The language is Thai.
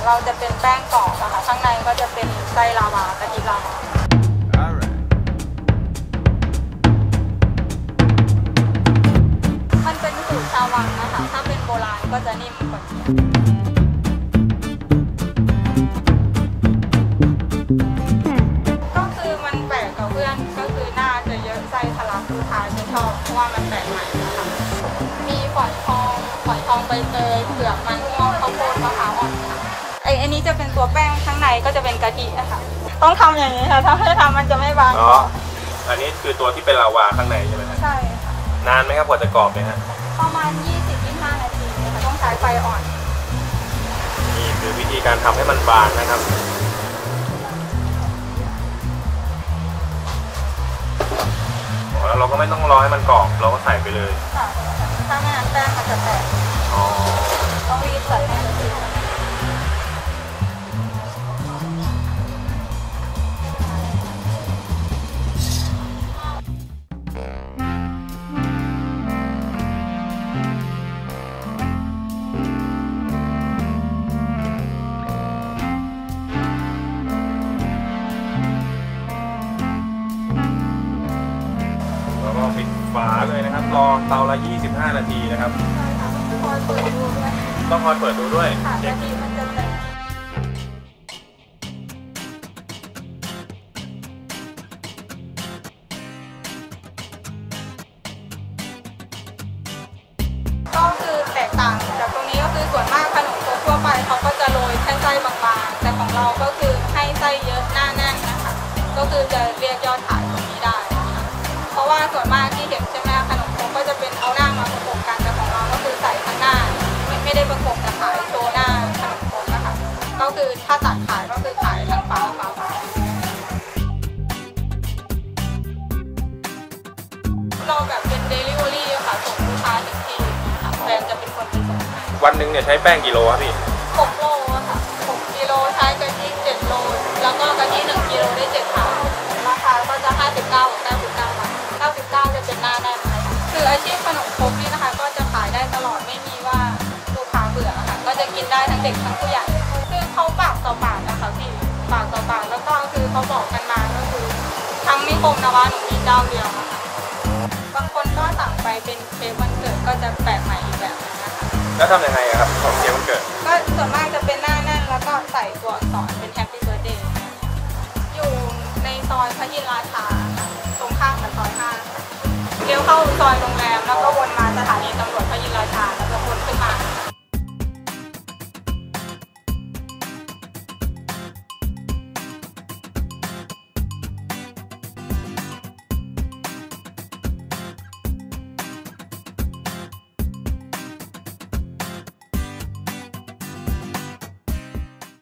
ของเราจะเป็นแป้งกรอบนะคะข้างในก็จะเป็นไส้ลาวากะทิลาวามันเป็นสูตรชาววังนะคะถ้าเป็นโบราณก็จะนิ่มกว่านี้ก็คือมันแปลกกับเพื่อนก็คือหน้าจะเยอะไส้ทะลักลูกค้าจะชอบเพราะว่ามันแปลกใหม่นะคะมีฝอยทองใบเตยเผือกมันม่วงข้าวโพดมะพร้าวอ่อนค่ะอันนี้จะเป็นตัวแป้งข้างในก็จะเป็นกะทิอะค่ะต้องทำอย่างนี้ค่ะถ้าไม่ทำมันจะไม่บางอ๋ออันนี้คือตัวที่เป็นลาวาข้างในใช่ไหมใช่ค่ะนานไหมครับกว่าจะกรอบเนี่ยฮะประมาณ 20-25 นาทีนะคะต้องใช้ไฟอ่อนนี่คือวิธีการทำให้มันบางนะครับแล้วเราก็ไม่ต้องรอให้มันกรอบเราก็ใส่ไปเลยค่ะถ้าไม่งั้นแป้งมันจะแตกต้องรีบใส่แน่นเลยฝาเลยนะครับรอเตาละ25 นาทีนะครับต้องคอยเปิดดูด้วยเด็กมันจะแตกก็คือแตกต่างจากตรงนี้ก็คือส่วนมากขนมโค้กทั่วไปเขาก็จะโรยแค่ไส้บางๆแต่ของเราก็คือให้ไส้เยอะหน้าแน่นนะคะก็คือจะเรียกยอดขายตรงนี้ได้เพราะว่าส่วนมากที่เห็นใช่ไหมขนมโค้กก็จะเป็นเอาหน้ามาประกบกันแต่ของเราก็คือใส่ข้างหน้าไม่ได้ประกบกับขายโชว์หน้าขนมโค้กนะคะก็คือถ้าตัดขายก็คือขายทั้งฝาเราแบบเป็นเดลิเวอรี่ค่ะส่งลูกค้าถึงที่นะคะแฟนจะเป็นคนไปส่งวันหนึ่งเนี่ยใช้แป้งกี่โลครับพี่6โลค่ะ6กิโลใช้กะทิ7โลแล้วก็กะทิ1กิโลได้7ถังราคาก็จะ59.9999จะเป็นหน้าแน่นเลยคืออาชีพขนมโค้กนี่นะคะก็จะขายได้ตลอดไม่มีว่าลูกค้าเบื่อค่ะก็จะกินได้ทั้งเด็กทั้งผู้ใหญ่คือเขาปากต่อปากนะคะพี่ปากต่อปากแล้วก็คือเขาบอกกันมาก็คือทั้งนิคมนวะหนูมีเจ้าเดียวค่ะบางคนก็สั่งไปเป็นเค้กวันเกิดก็จะแปลกใหม่อีกแบบนะคะแล้วทำยังไงครับของเค้กวันเกิดก็ส่วนมากจะเป็นหน้าแน่นแล้วก็ใส่ตัวอักษรเป็น Happy Birthday อยู่ในซอยพระยินราชาตรงข้ามกับซอย 5เลี้ยวเข้าซอยโรงแรมแล้วก็วนมาสถานีตำรวจ